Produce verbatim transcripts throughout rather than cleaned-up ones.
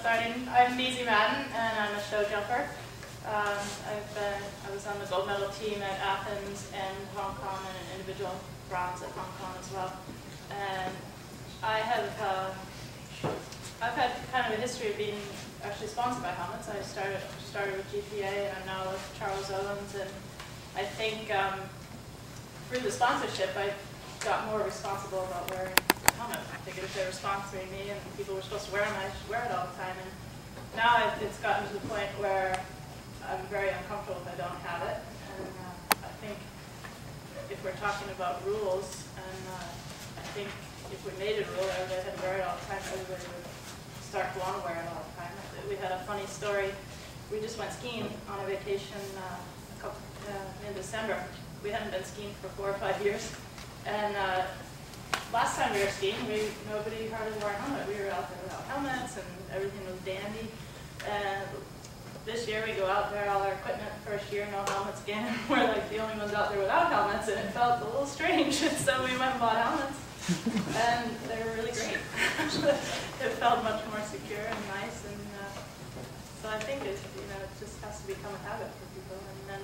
Starting, I'm Beezie Madden, and I'm a show jumper. Um, I've been, I was on the gold medal team at Athens and Hong Kong, and an individual bronze at Hong Kong as well. And I have, uh, I've had kind of a history of being actually sponsored by helmets. I started started with G P A, and I'm now with Charles Owens. And I think um, through the sponsorship, I got more responsible about wearing the helmet. I figured if they were sponsoring me and people were supposed to wear them, I should wear it all the time. And now I've, it's gotten to the point where I'm very uncomfortable if I don't have it. And uh, I think if we're talking about rules, and uh, I think if we made a rule, everybody had to wear it all the time, everybody would start to want to wear it all the time. We had a funny story. We just went skiing on a vacation uh, a couple, uh, in December. We hadn't been skiing for four or five years. And uh, last time we were skiing, we, nobody hardly wore a helmet. We were out there without helmets, and everything was dandy. And this year we go out there, all our equipment, first year, no helmets again. We're like the only ones out there without helmets, and it felt a little strange. And so we went and bought helmets, and they were really great. It felt much more secure and nice. And uh, so I think it, you know, it just has to become a habit for people, and then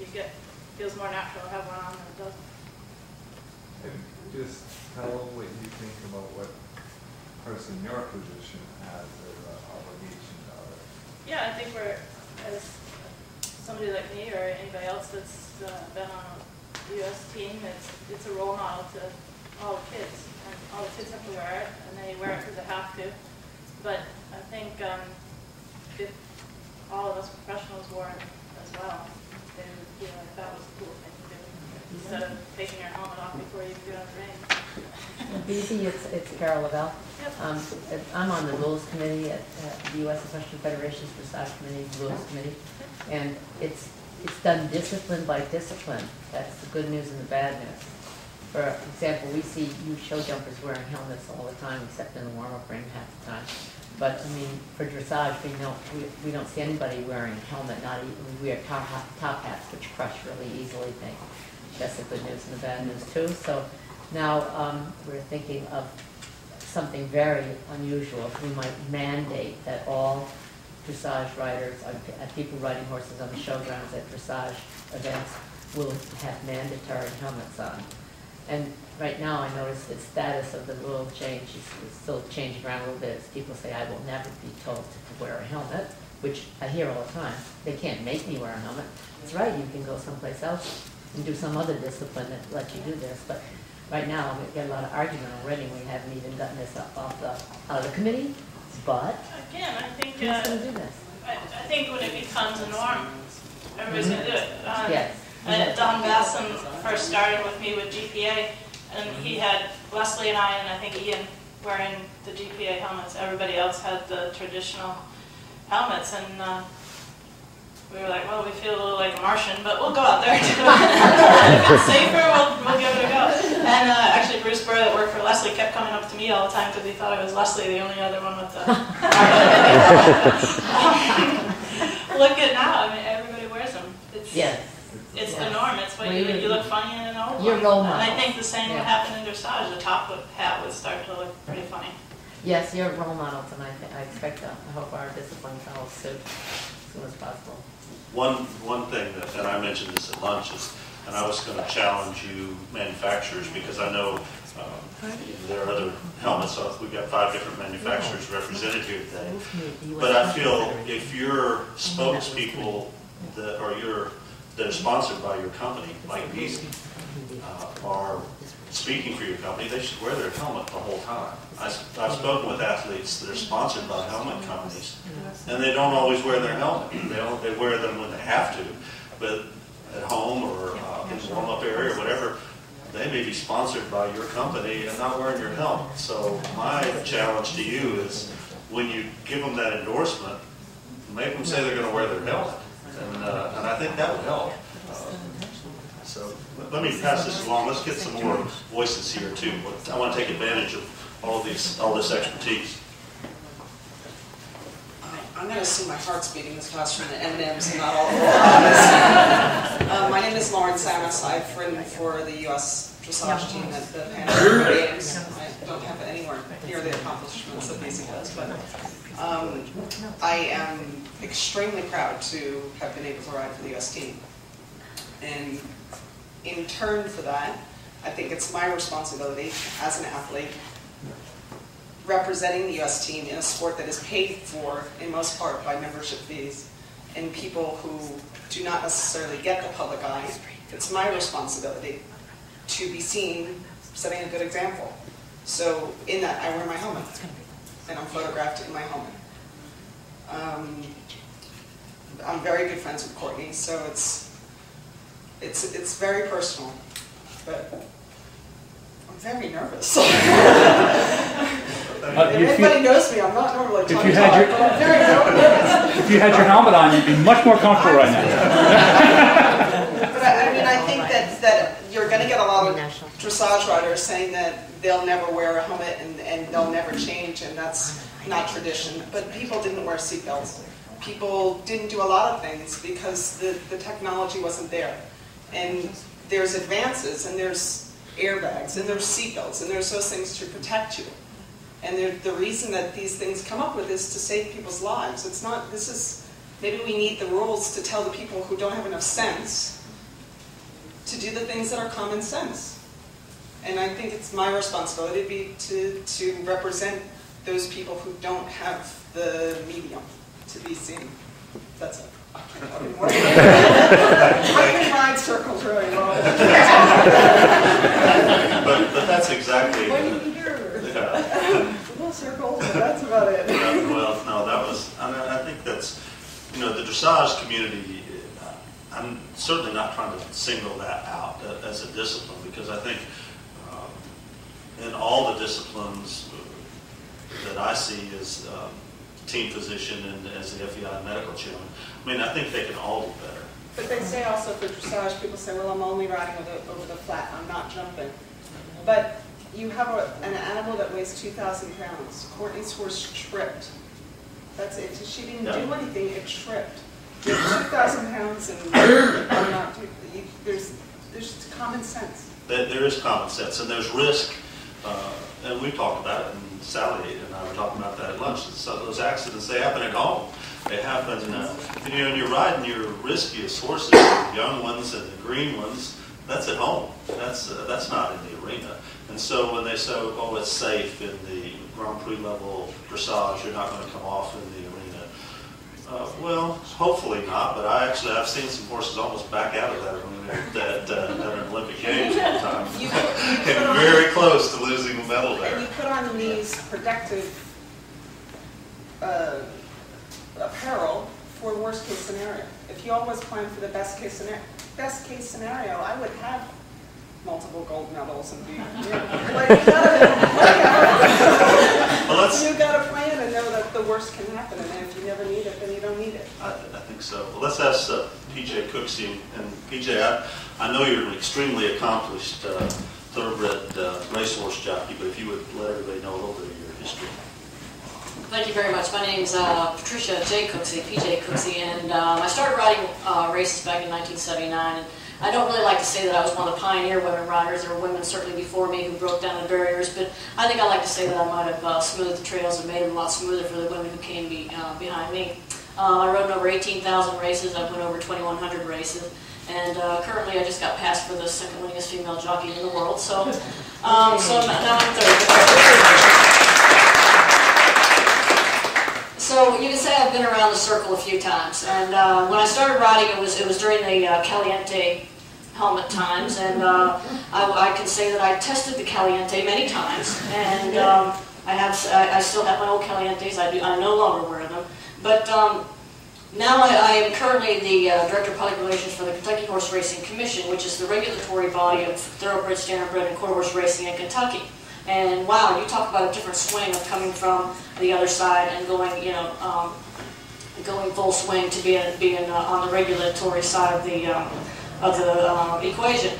you get it feels more natural to have one on than it doesn't. And just tell what you think about what a person in your position has their uh, obligation to others. Yeah, I think we're, as somebody like me or anybody else that's uh, been on a U S team, it's, it's a role model to all the kids. And all the kids have to wear it, and they wear it because they have to. But I think um, if all of us professionals wore it as well, they would feel like that was a cool thing. Instead of taking your helmet off before you get on the ring. B C, it's, it's Carol LaBelle. Yep. Um, I'm on the rules committee at, at the U S Equestrian Federation's Dressage Committee, Rules Committee, and it's it's done discipline by discipline. That's the good news and the bad news. For example, we see you show jumpers wearing helmets all the time, except in the warm-up ring half the time. But I mean, for dressage, we don't we, we don't see anybody wearing a helmet. Not even we wear top top hats, which crush really easily things. That's the good news and the bad news too. So now um, we're thinking of something very unusual. We might mandate that all dressage riders, uh, people riding horses on the showgrounds at dressage events, will have mandatory helmets on. And right now I notice the status of the rule change is still changing around a little bit. As people say, I will never be told to wear a helmet, which I hear all the time. They can't make me wear a helmet. That's right, you can go someplace else and do some other discipline that lets you do this. But right now, we get a lot of argument already. We haven't even gotten this up off the, out of the committee. But again, I think uh, do this? I, I think when it becomes a norm, everybody's mm-hmm. going to do it. Um, yes. And Don Bassam first started with me with G P A, and he had Leslie and I, and I think Ian, wearing the G P A helmets. Everybody else had the traditional helmets, and. Uh, We were like, well, we feel a little like a Martian, but we'll go out there and do it. If it's safer, we'll, we'll give it a go. And uh, actually, Bruce Burr, that worked for Leslie, kept coming up to me all the time because he thought I was Leslie, the only other one with the... um, look at now. I mean, everybody wears them. It's, yes. It's yes. the norm. It's what you, you look funny in an old You're one. Role models. And I think the same yes. would happen in dressage. The top hat would start to look pretty funny. Yes, you're role models, and I, I expect that. I hope our discipline follows suit as soon as possible. One one thing that, and I mentioned this at lunch, is, and I was going to challenge you manufacturers, because I know um, there are other helmets. So we've got five different manufacturers represented here today. But I feel if your spokespeople that, or your that are sponsored by your company, like Beezie, uh, are speaking for your company, they should wear their helmet the whole time. I, I've spoken with athletes that are sponsored by helmet companies, and they don't always wear their helmet. They, don't, they wear them when they have to, but at home or uh, in the warm-up area or whatever, they may be sponsored by your company and not wearing your helmet. So my challenge to you is when you give them that endorsement, make them say they're going to wear their helmet, and, uh, and I think that would help. Uh, so let me pass this along. Let's get some more voices here, too. I want to take advantage of All these, all this expertise. I'm going to assume my heart's beating this class from the M and M's and not all the uh, My name is Lauren Sammis. I've ridden for the U S dressage team at the Pan American Games. I don't have anywhere near the accomplishments that Beezie has, but Um, I am extremely proud to have been able to ride for the U S team. And in turn for that, I think it's my responsibility as an athlete representing the U S team in a sport that is paid for in most part by membership fees and people who do not necessarily get the public eye. It's my responsibility to be seen setting a good example. So in that, I wear my helmet, and I'm photographed in my helmet. Um, I'm very good friends with Courtney, so it's it's it's very personal, but I'm very nervous. Uh, if anybody you, knows me, I'm not normally talking to talk, your, but I'm very nervous. If you had your helmet on, you'd be much more comfortable right now. But I, I mean, I think that, that you're going to get a lot of dressage riders saying that they'll never wear a helmet and, and they'll never change, and that's not tradition. But people didn't wear seatbelts. People didn't do a lot of things because the, the technology wasn't there. And there's advances, and there's airbags, and there's seatbelts, and there's those things to protect you. And the, the reason that these things come up with is to save people's lives. It's not, this is, maybe we need the rules to tell the people who don't have enough sense to do the things that are common sense. And I think it's my responsibility to, be, to, to represent those people who don't have the medium to be seen. That's it. I can't tell you more. I can ride circles really well. But, but that's exactly... Yeah. Little circles, but that's about it. Yeah, well, no, that was, I mean, I think that's, you know, the dressage community, uh, I'm certainly not trying to single that out uh, as a discipline, because I think um, in all the disciplines that I see as um, team physician and as the F E I medical chairman, I mean, I think they can all do better. But they say also for dressage, people say, well, I'm only riding over the, over the flat, I'm not jumping. But you have a, an animal that weighs two thousand pounds. Courtney's horse tripped. That's it. She didn't yeah. do anything. It tripped. two thousand pounds and I'm not too, you, there's, there's common sense. There, there is common sense. And there's risk. Uh, and we talked about it. And Sally and I were talking about that at lunch. So those accidents, they happen at home. They happen. Uh, and, you know, and you're riding your riskiest horses, the young ones and the green ones. That's at home. That's, uh, that's not in the arena. And so when they say, oh, it's safe in the Grand Prix level dressage, you're not going to come off in the arena. Uh, well, hopefully not, but I actually, I've seen some horses almost back out of that arena that, uh, that Olympic Games one time. You put, you put and on, very close to losing a medal there. And you put on these protective uh, apparel for worst case scenario. If you always plan for the best case scenario, best case scenario, I would have multiple gold medals and be, you know, like, you gotta, you gotta plan and know that the worst can happen, and then if you never need it, then you don't need it. I, I think so. Well, let's ask uh, P J Cooksey, and P J, I, I know you're an extremely accomplished uh, thoroughbred uh, racehorse jockey, but if you would let everybody know a little bit of your history. Thank you very much. My name's uh, Patricia J. Cooksey, P J Cooksey, and um, I started riding uh, races back in nineteen seventy-nine. And I don't really like to say that I was one of the pioneer women riders. There were women certainly before me who broke down the barriers, but I think I like to say that I might have uh, smoothed the trails and made them a lot smoother for the women who came be, uh, behind me. Uh, I rode in over eighteen thousand races. I've won over twenty-one hundred races, and uh, currently I just got passed for the second winningest female jockey in the world. So, um, so now I'm third. So you can say I've been around the circle a few times, and uh, when I started riding, it was it was during the uh, Caliente helmet times, and uh, I, I can say that I tested the Caliente many times, and um, I have I, I still have my old Calientes. I do I no longer wear them, but um, now I, I am currently the uh, director of public relations for the Kentucky Horse Racing Commission, which is the regulatory body of thoroughbred, standardbred, and quarter horse racing in Kentucky. And wow, you talk about a different swing of coming from the other side and going, you know, um, going full swing to being being uh, on the regulatory side of the. Um, of the uh, equation.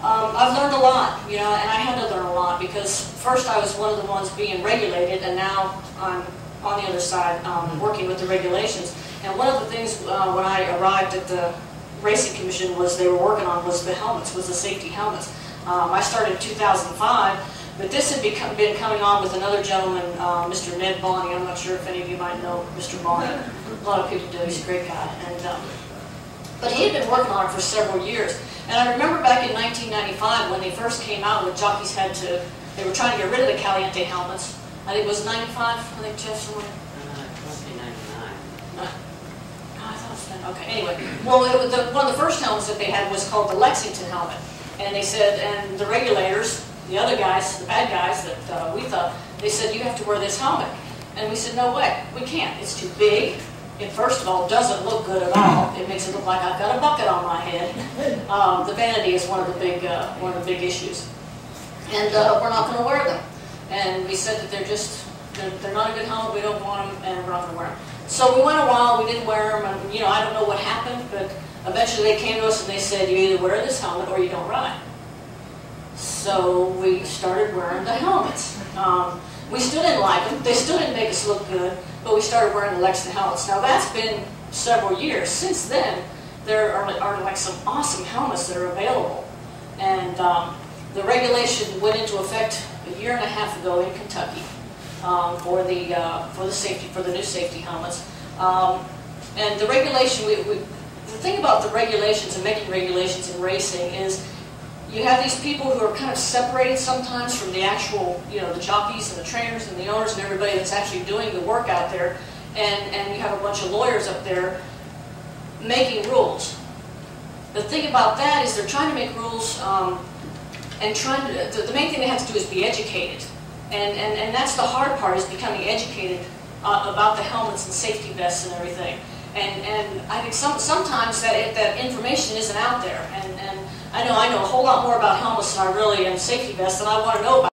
Um, I've learned a lot, you know, and I had to learn a lot because first I was one of the ones being regulated, and now I'm on the other side um, working with the regulations. And one of the things uh, when I arrived at the Racing Commission was they were working on was the helmets, was the safety helmets. Um, I started in two thousand five, But this had become, been coming on with another gentleman, uh, Mister Ned Bonney. I'm not sure if any of you might know Mister Bonney. A lot of people do. He's a great guy. And, um, but he had been working on it for several years. And I remember back in nineteen ninety-five when they first came out, when jockeys had to, they were trying to get rid of the Caliente helmets. I think it was ninety-five, I think, Jeff, somewhere? Uh, it must be ninety-nine. No, I thought it was ninety-nine. Okay, anyway. Well, it was the, one of the first helmets that they had was called the Lexington helmet. And they said, and the regulators, the other guys, the bad guys that uh, we thought, they said, you have to wear this helmet. And we said, no way, we can't. It's too big. It, first of all, doesn't look good at all. It makes it look like I've got a bucket on my head. Um, the vanity is one of the big, uh, one of the big issues. And uh, we're not going to wear them. And we said that they're just, they're, they're not a good helmet, we don't want them, and we're not going to wear them. So we went a while, we didn't wear them, and you know, I don't know what happened, but eventually they came to us and they said, you either wear this helmet or you don't ride. So we started wearing the helmets. Um, we still didn't like them. They still didn't make us look good, but we started wearing the Lexan helmets. Now that's been several years. Since then, there are, are like some awesome helmets that are available. And um, the regulation went into effect a year and a half ago in Kentucky um, for the uh, for the safety for the new safety helmets. Um, and the regulation, we, we, the thing about the regulations and making regulations in racing is, you have these people who are kind of separated sometimes from the actual, you know, the jockeys and the trainers and the owners and everybody that's actually doing the work out there. And, and you have a bunch of lawyers up there making rules. The thing about that is they're trying to make rules um, and trying to, the, the main thing they have to do is be educated. And, and, and that's the hard part, is becoming educated uh, about the helmets and safety vests and everything. And, and I think some, sometimes that, that information isn't out there. And, and I know I know a whole lot more about helmets than I really am safety vests, and I want to know about